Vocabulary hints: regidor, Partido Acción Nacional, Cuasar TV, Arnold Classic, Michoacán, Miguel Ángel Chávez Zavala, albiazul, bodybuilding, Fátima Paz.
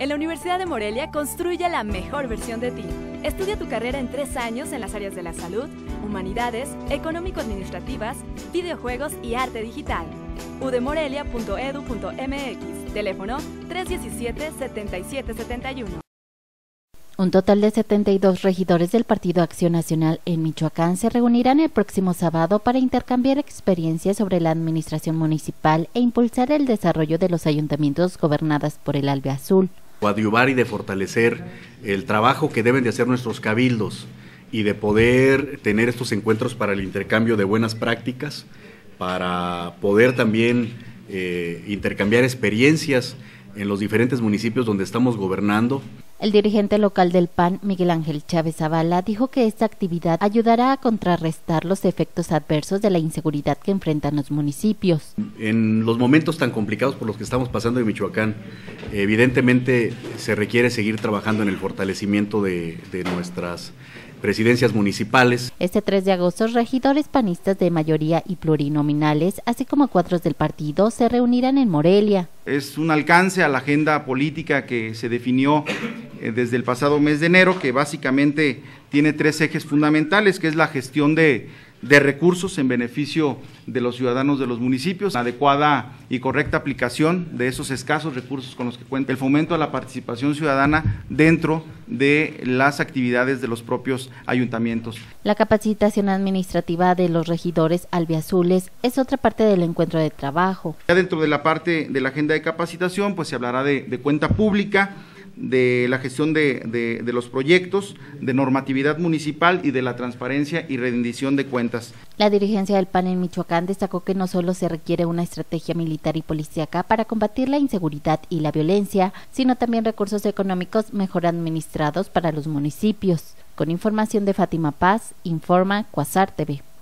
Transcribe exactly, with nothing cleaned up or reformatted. En la Universidad de Morelia construye la mejor versión de ti. Estudia tu carrera en tres años en las áreas de la salud, humanidades, económico-administrativas, videojuegos y arte digital. udemorelia punto edu punto mx, teléfono tres diecisiete, setenta y siete setenta y uno. Un total de setenta y dos regidores del Partido Acción Nacional en Michoacán se reunirán el próximo sábado para intercambiar experiencias sobre la administración municipal e impulsar el desarrollo de los ayuntamientos gobernadas por el albiazul. Coadyuvar y de fortalecer el trabajo que deben de hacer nuestros cabildos y de poder tener estos encuentros para el intercambio de buenas prácticas, para poder también eh, intercambiar experiencias en los diferentes municipios donde estamos gobernando. El dirigente local del P A N, Miguel Ángel Chávez Zavala, dijo que esta actividad ayudará a contrarrestar los efectos adversos de la inseguridad que enfrentan los municipios. En los momentos tan complicados por los que estamos pasando en Michoacán, evidentemente se requiere seguir trabajando en el fortalecimiento de, de nuestras presidencias municipales. Este tres de agosto, regidores panistas de mayoría y plurinominales, así como cuadros del partido, se reunirán en Morelia. Es un alcance a la agenda política que se definió desde el pasado mes de enero, que básicamente tiene tres ejes fundamentales, que es la gestión de, de recursos en beneficio de los ciudadanos de los municipios, la adecuada y correcta aplicación de esos escasos recursos con los que cuenta, el fomento a la participación ciudadana dentro de las actividades de los propios ayuntamientos. La capacitación administrativa de los regidores albiazules es otra parte del encuentro de trabajo. Ya dentro de la parte de la agenda de capacitación, pues se hablará de, de cuenta pública, de la gestión de, de, de los proyectos, de normatividad municipal y de la transparencia y rendición de cuentas. La dirigencia del P A N en Michoacán destacó que no solo se requiere una estrategia militar y policíaca para combatir la inseguridad y la violencia, sino también recursos económicos mejor administrados para los municipios. Con información de Fátima Paz, informa Cuasar T V.